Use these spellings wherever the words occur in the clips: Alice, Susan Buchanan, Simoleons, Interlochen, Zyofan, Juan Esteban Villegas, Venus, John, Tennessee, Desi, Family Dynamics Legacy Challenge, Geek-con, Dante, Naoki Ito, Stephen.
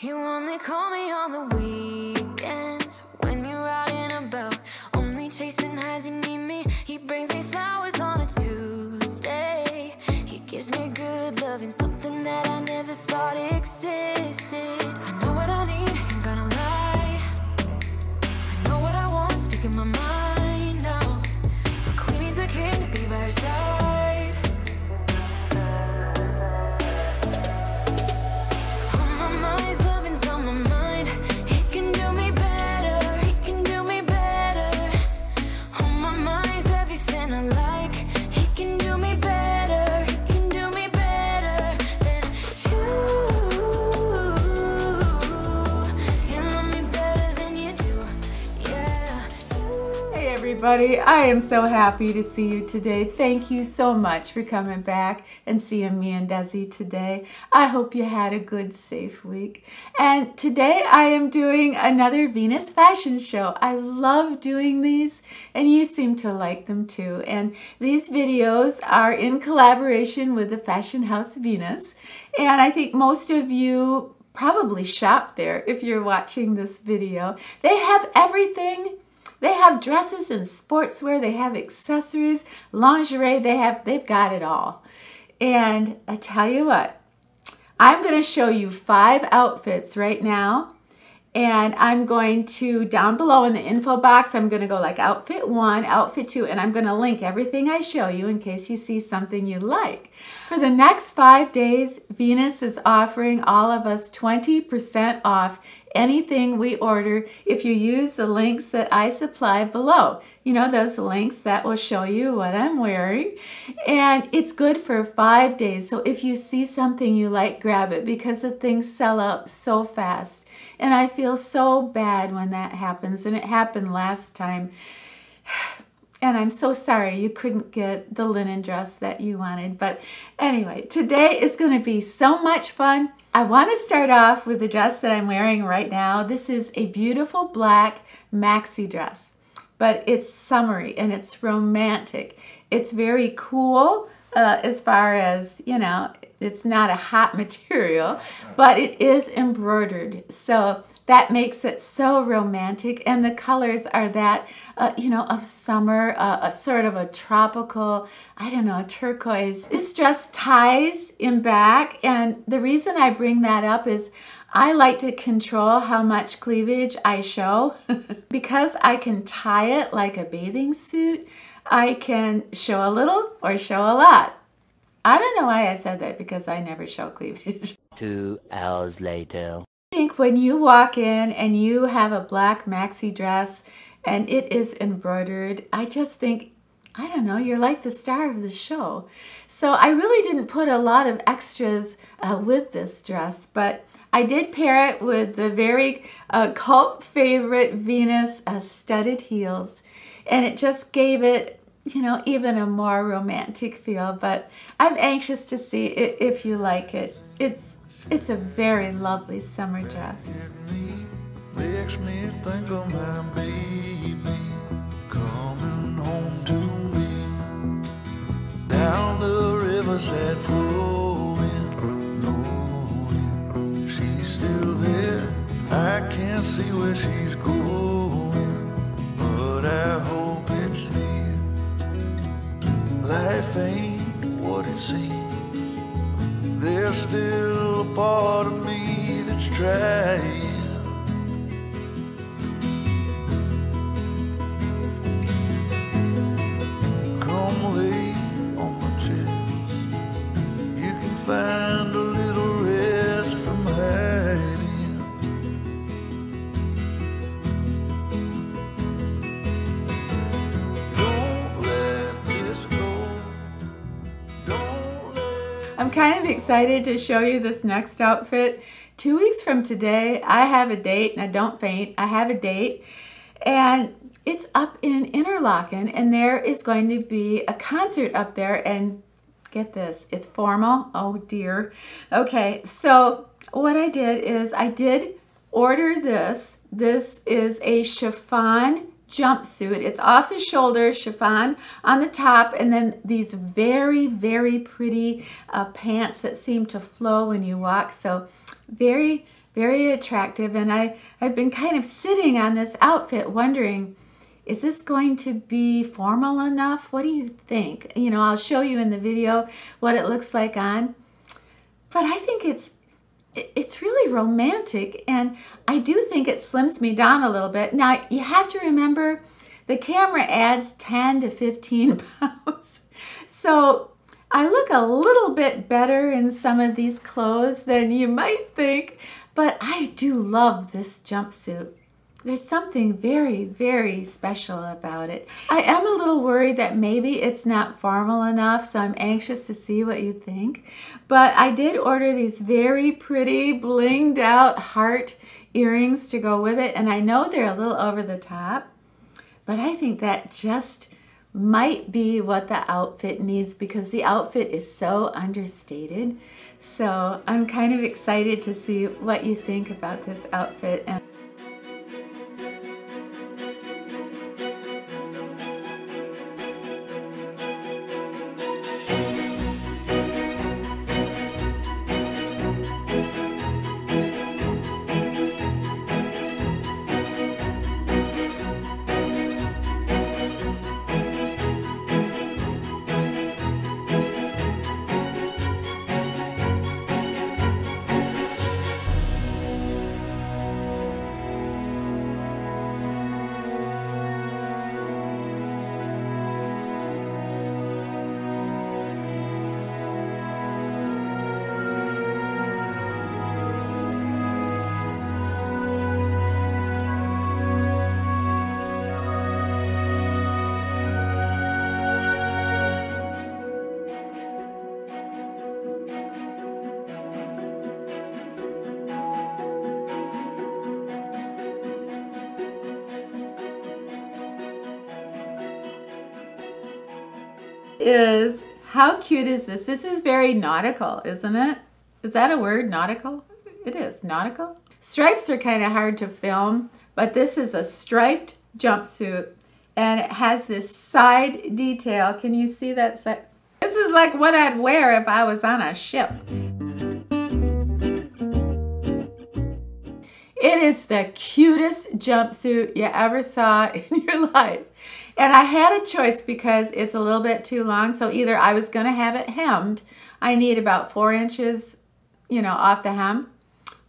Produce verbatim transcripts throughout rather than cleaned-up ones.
You only call me on the weekends when you're out and about, only chasing highs. You need me, he brings me flowers on a Tuesday. He gives me good love and something that I never thought existed. I know what I need, ain't gonna lie. I know what I want, speaking my mind now. A queen needs a king to be by her side. Everybody, I am so happy to see you today. Thank you so much for coming back and seeing me and Desi today. I hope you had a good, safe week. And today I am doing another Venus fashion show. I love doing these and you seem to like them too. And these videos are in collaboration with the fashion house Venus. And I think most of you probably shop there if you're watching this video. They have everything. They have dresses and sportswear, they have accessories, lingerie, they have, they've got it all. And I tell you what, I'm going to show you five outfits right now. And I'm going to, down below in the info box, I'm going to go like outfit one, outfit two, and I'm going to link everything I show you in case you see something you like. For the next five days, Venus is offering all of us twenty percent off anything we order if you use the links that I supply below. You know, those links that will show you what I'm wearing. And it's good for five days. So if you see something you like, grab it because the things sell out so fast. And I feel so bad when that happens. And it happened last time. And I'm so sorry you couldn't get the linen dress that you wanted. But anyway, today is going to be so much fun. I want to start off with the dress that I'm wearing right now. This is a beautiful black maxi dress, but it's summery and it's romantic. It's very cool uh, as far as, you know, it's not a hot material, but it is embroidered. So that makes it so romantic, and the colors are that, uh, you know, of summer, uh, a sort of a tropical, I don't know, turquoise. This dress ties in back, and the reason I bring that up is I like to control how much cleavage I show. Because I can tie it like a bathing suit, I can show a little or show a lot. I don't know why I said that because I never show cleavage. Two hours later. I think when you walk in and you have a black maxi dress and it is embroidered, I just think, I don't know, you're like the star of the show. So I really didn't put a lot of extras uh, with this dress, but I did pair it with the very uh, cult favorite Venus uh, studded heels, and it just gave it, you know, even a more romantic feel. But I'm anxious to see it, if you like it. It's It's a very lovely summer dress. Makes me think of my baby coming home to me. Down the riverside flowing, knowing she's still there. I can't see where she's going, but I hope it's near. Life ain't what it seems. There's still a part of me that's trying. Come lay on my chest. You can find a little rest from hiding. Don't let this go. Don't. I'm kind of excited to show you this next outfit. Two weeks from today, I have a date, and I don't faint, I have a date, and it's up in Interlochen, and there is going to be a concert up there, and get this, it's formal, oh dear. Okay, so what I did is I did order this. This is a chiffon jumpsuit. It's off the shoulder, chiffon on the top, and then these very, very pretty uh, pants that seem to flow when you walk. So very very attractive. And I, I've been kind of sitting on this outfit wondering, is this going to be formal enough? What do you think? You know, I'll show you in the video what it looks like on. But I think it's it's really romantic, and I do think it slims me down a little bit. Now, you have to remember, the camera adds ten to fifteen pounds. So I look a little bit better in some of these clothes than you might think, but I do love this jumpsuit. There's something very, very special about it. I am a little worried that maybe it's not formal enough, so I'm anxious to see what you think. But I did order these very pretty blinged out heart earrings to go with it, and I know they're a little over the top, but I think that just might be what the outfit needs, because the outfit is so understated. So I'm kind of excited to see what you think about this outfit. And is, how cute is this? This is very nautical, isn't it? Is that a word, nautical? It is, nautical. Stripes are kind of hard to film, but this is a striped jumpsuit, and it has this side detail. Can you see that side? This is like what I'd wear if I was on a ship. It is the cutest jumpsuit you ever saw in your life. And I had a choice because it's a little bit too long, so either I was going to have it hemmed, I need about four inches, you know, off the hem,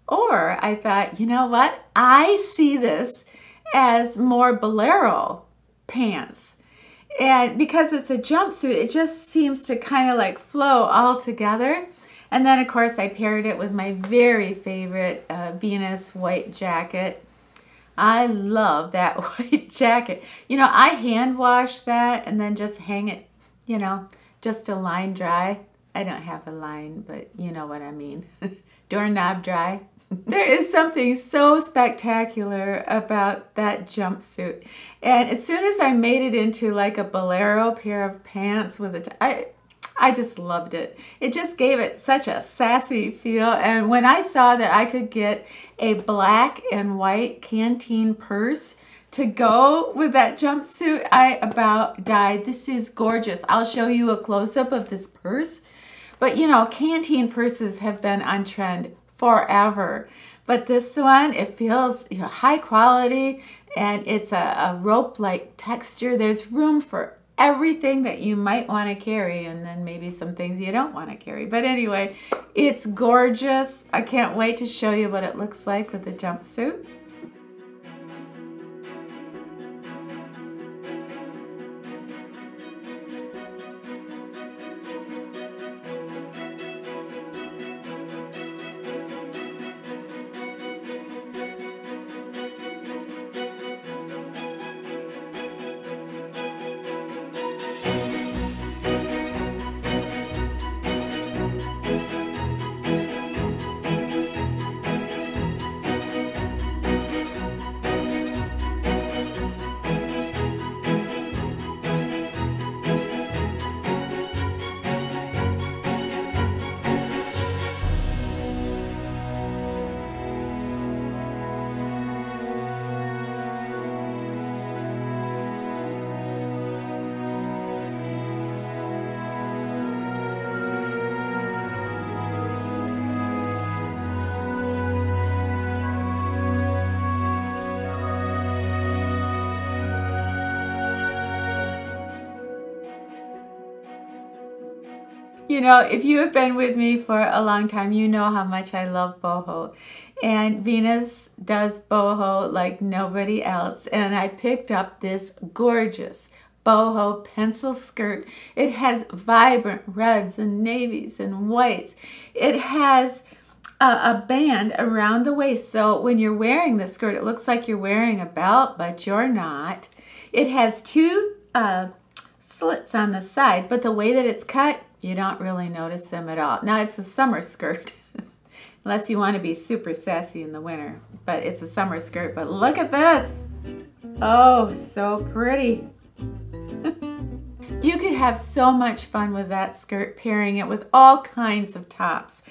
or I thought, you know what, I see this as more bolero pants, and because it's a jumpsuit, it just seems to kind of like flow all together. And then of course I paired it with my very favorite uh, Venus white jacket. I love that white jacket. You know, I hand wash that and then just hang it, you know, just to line dry. I don't have a line, but you know what I mean. Doorknob dry. There is something so spectacular about that jumpsuit. And as soon as I made it into like a bolero pair of pants with a t I, I just loved it. It just gave it such a sassy feel. And when I saw that I could get a black and white canteen purse to go with that jumpsuit, I about died. This is gorgeous. I'll show you a close-up of this purse. But you know, canteen purses have been on trend forever. But this one, it feels, you know, high quality, and it's a, a rope-like texture. There's room for everything that you might want to carry, and then maybe some things you don't want to carry. But anyway, it's gorgeous. I can't wait to show you what it looks like with the jumpsuit. You know, if you have been with me for a long time, you know how much I love boho. And Venus does boho like nobody else. And I picked up this gorgeous boho pencil skirt. It has vibrant reds and navies and whites. It has a, a band around the waist. So when you're wearing the skirt, it looks like you're wearing a belt, but you're not. It has two uh, slits on the side, but the way that it's cut, you don't really notice them at all. Now, it's a summer skirt, unless you want to be super sassy in the winter, but it's a summer skirt. But look at this. Oh, so pretty. You could have so much fun with that skirt, pairing it with all kinds of tops.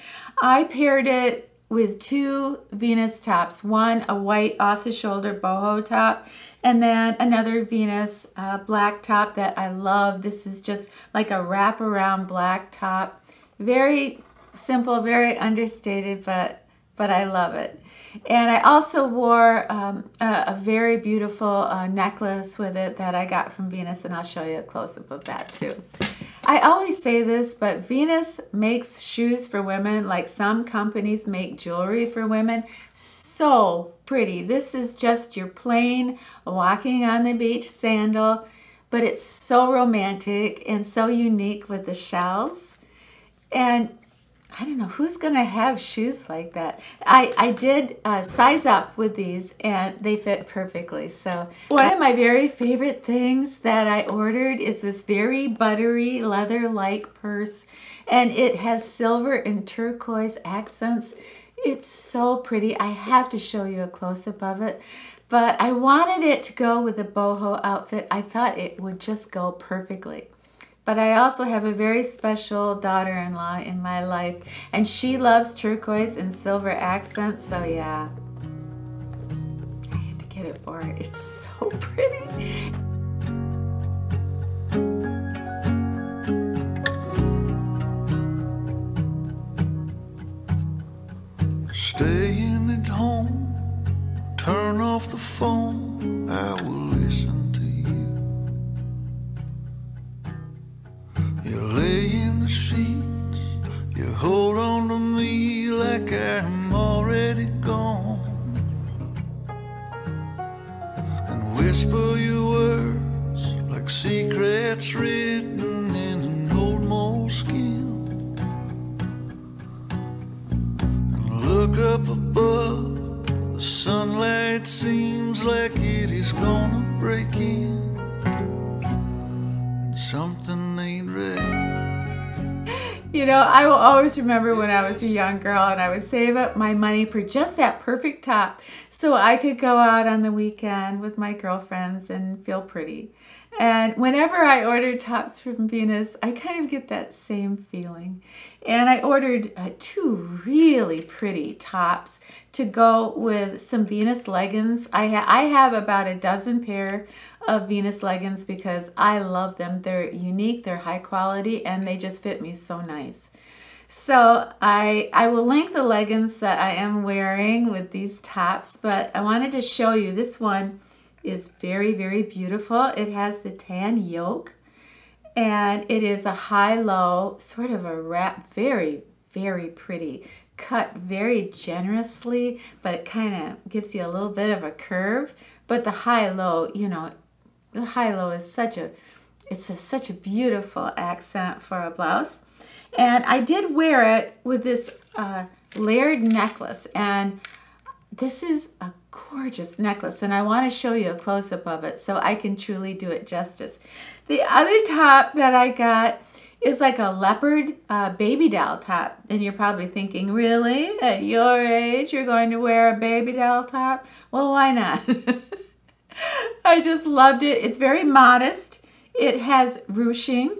I paired it with two Venus tops, one a white off-the-shoulder boho top, and then another Venus uh, black top that I love. This is just like a wraparound black top. Very simple, very understated, but, but I love it. And I also wore um, a, a very beautiful uh, necklace with it that I got from Venus, and I'll show you a close-up of that too. I always say this, but Venus makes shoes for women like some companies make jewelry for women. So pretty. This is just your plain walking on the beach sandal, but it's so romantic and so unique with the shells. And I don't know who's gonna have shoes like that. I, I did uh, size up with these and they fit perfectly. So one of my very favorite things that I ordered is this very buttery leather-like purse, and it has silver and turquoise accents. It's so pretty. I have to show you a close-up of it, but I wanted it to go with a boho outfit. I thought it would just go perfectly. But I also have a very special daughter-in-law in my life, and she loves turquoise and silver accents, so yeah, I had to get it for her. It's so pretty. Staying at home, turn off the phone, I will listen to you. You lay in the sheets, you hold on to me like I'm already gone, and whisper your words like secrets written in an old moleskin. Look up above, the sunlight seems like it is gonna break in, and something ain't right. You know, I will always remember when I was a young girl and I would save up my money for just that perfect top so I could go out on the weekend with my girlfriends and feel pretty. And whenever I order tops from Venus, I kind of get that same feeling. And I ordered uh, two really pretty tops to go with some Venus leggings. I, ha I have about a dozen pair of Venus leggings because I love them. They're unique, they're high quality, and they just fit me so nice. So I, I will link the leggings that I am wearing with these tops, but I wanted to show you this one. Is very, very beautiful. It has the tan yoke, and it is a high-low, sort of a wrap, very, very pretty. Cut very generously, but it kind of gives you a little bit of a curve. But the high-low, you know, the high-low is such a, it's a, such a beautiful accent for a blouse. And I did wear it with this uh, layered necklace, and this is a gorgeous necklace, and I want to show you a close-up of it so I can truly do it justice. The other top that I got is like a leopard uh, baby doll top, and you're probably thinking, really? At your age, you're going to wear a baby doll top? Well, why not? I just loved it. It's very modest. It has ruching,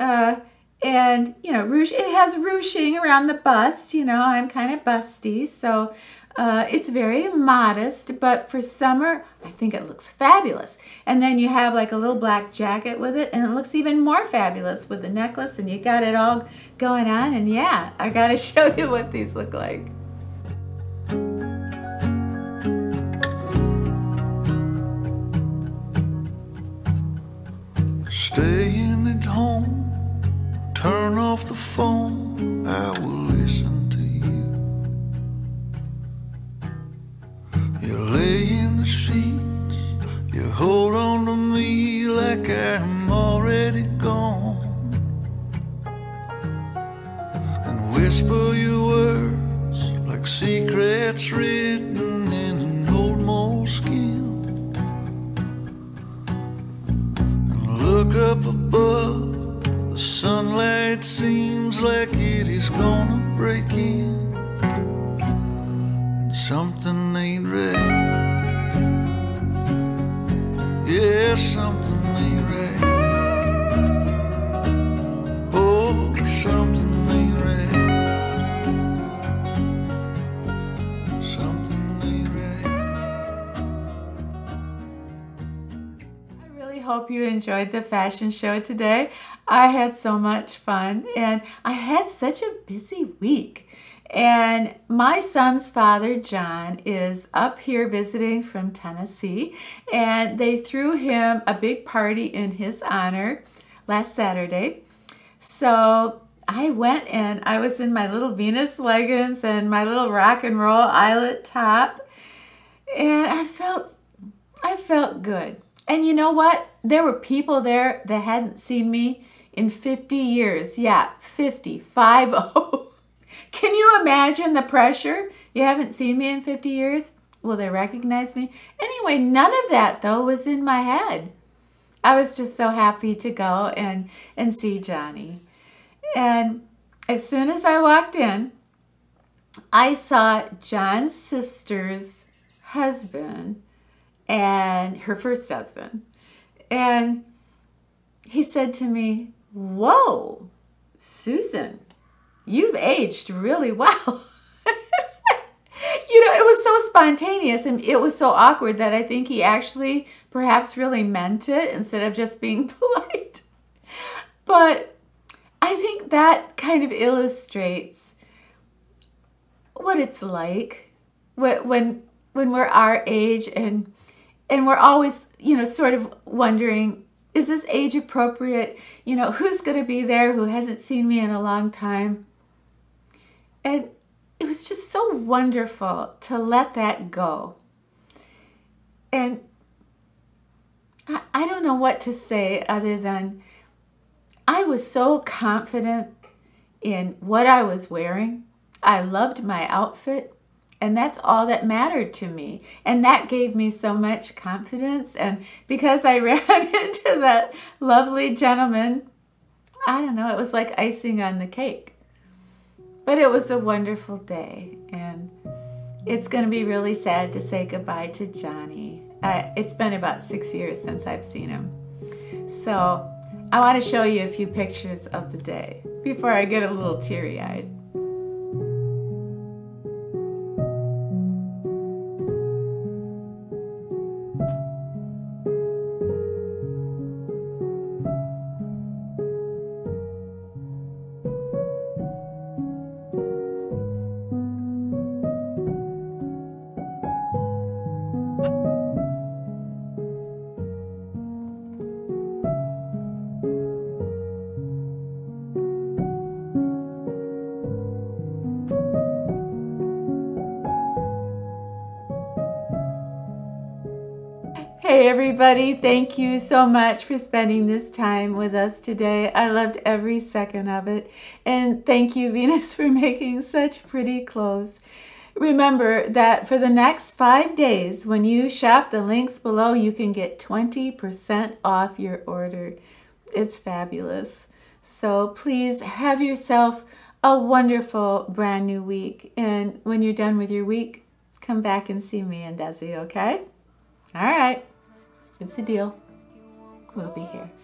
uh, and, you know, ruch it has ruching around the bust. You know, I'm kind of busty, so... Uh, it's very modest, but for summer, I think it looks fabulous. And then you have like a little black jacket with it, and it looks even more fabulous with the necklace, and you got it all going on. And yeah, I gotta show you what these look like. Staying at home, turn off the phone. You lay in the sheets, you hold on to me like I'm already gone, and whisper your words like secrets written in an old moleskin, and look up above, the sunlight seems like it is gonna break in. Something ain't right. Yeah, something ain't right. Oh, something ain't right. Something ain't right. I really hope you enjoyed the fashion show today. I had so much fun, and I had such a busy week. And my son's father, John, is up here visiting from Tennessee, and they threw him a big party in his honor last Saturday. So I went, and I was in my little Venus leggings and my little rock and roll eyelet top, and I felt, I felt good. And you know what? There were people there that hadn't seen me in fifty years. Yeah, fifty, five oh. Can you imagine the pressure? You haven't seen me in fifty years? Will they recognize me? Anyway, none of that, though, was in my head. I was just so happy to go and, and see Johnny. And as soon as I walked in, I saw John's sister's husband and her first husband. And he said to me, "Whoa, Susan. You've aged really well." You know, it was so spontaneous and it was so awkward that I think he actually perhaps really meant it instead of just being polite. But I think that kind of illustrates what it's like when when we're our age and and we're always, you know, sort of wondering, is this age appropriate? You know, who's going to be there who hasn't seen me in a long time? And it was just so wonderful to let that go. And I, I don't know what to say other than I was so confident in what I was wearing. I loved my outfit, and that's all that mattered to me. And that gave me so much confidence. And because I ran into that lovely gentleman, I don't know, it was like icing on the cake. But it was a wonderful day, and it's going to be really sad to say goodbye to Johnny. Uh, it's been about six years since I've seen him. So I want to show you a few pictures of the day before I get a little teary-eyed. Hey everybody, thank you so much for spending this time with us today. I loved every second of it. And thank you, Venus, for making such pretty clothes. Remember that for the next five days, when you shop the links below, you can get twenty percent off your order. It's fabulous. So please have yourself a wonderful brand new week. And when you're done with your week, come back and see me and Desi, okay? All right. It's a deal. We'll be here.